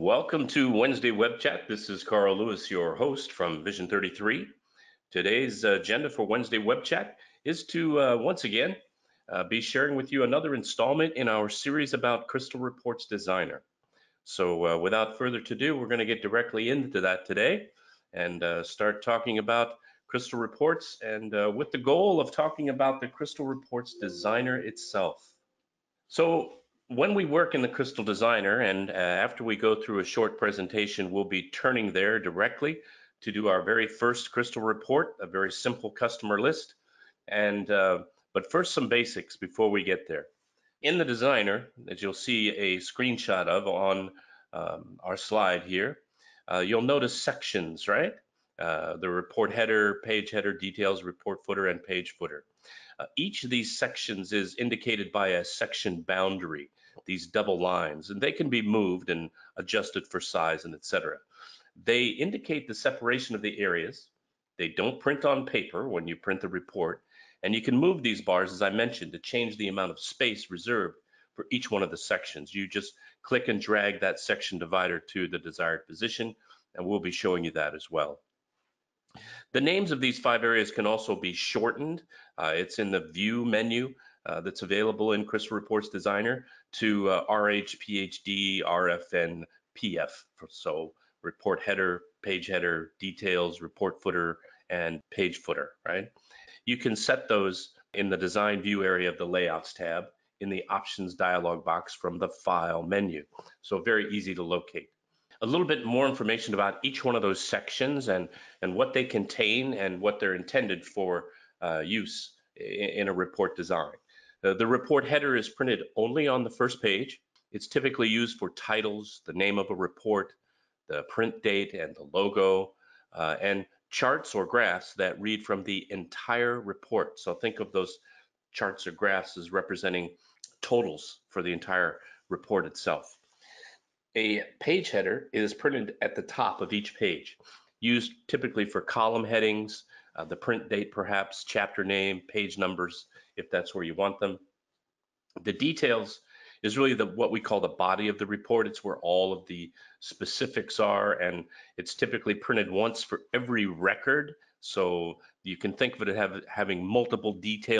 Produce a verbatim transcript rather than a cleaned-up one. Welcome to Wednesday Web Chat. This is Carl Lewis, your host from Vision thirty-three. Today's agenda for Wednesday Web Chat is to uh, once again uh, be sharing with you another installment in our series about Crystal Reports Designer. So uh, without further ado, we're going to get directly into that today and uh, start talking about Crystal Reports, and uh, with the goal of talking about the Crystal Reports Designer itself. So when we work in the Crystal Designer, and uh, after we go through a short presentation, we'll be turning there directly to do our very first Crystal report, a very simple customer list. And uh, but first, some basics before we get there. In the Designer, as you'll see a screenshot of on um, our slide here, uh, you'll notice sections, right? Uh, the report header, page header, details, report footer, and page footer. Uh, each of these sections is indicated by a section boundary, these double lines, and they can be moved and adjusted for size and et cetera. They indicate the separation of the areas. They don't print on paper when you print the report, and you can move these bars, as I mentioned, to change the amount of space reserved for each one of the sections. You just click and drag that section divider to the desired position, and we'll be showing you that as well. The names of these five areas can also be shortened. Uh, it's in the View menu uh, that's available in Crystal Reports Designer to uh, R H, P H D, R F N, P F. So report header, page header, details, report footer, and page footer, right? You can set those in the Design View area of the Layouts tab in the Options dialog box from the File menu. So very easy to locate. A little bit more information about each one of those sections and, and what they contain and what they're intended for uh, use in, in a report design. Uh, the report header is printed only on the first page. It's typically used for titles, the name of a report, the print date and the logo, uh, and charts or graphs that read from the entire report. So think of those charts or graphs as representing totals for the entire report itself. A page header is printed at the top of each page, used typically for column headings, uh, the print date perhaps, chapter name, page numbers, if that's where you want them. The details is really the, what we call the body of the report. It's where all of the specifics are, and it's typically printed once for every record. So you can think of it as having multiple details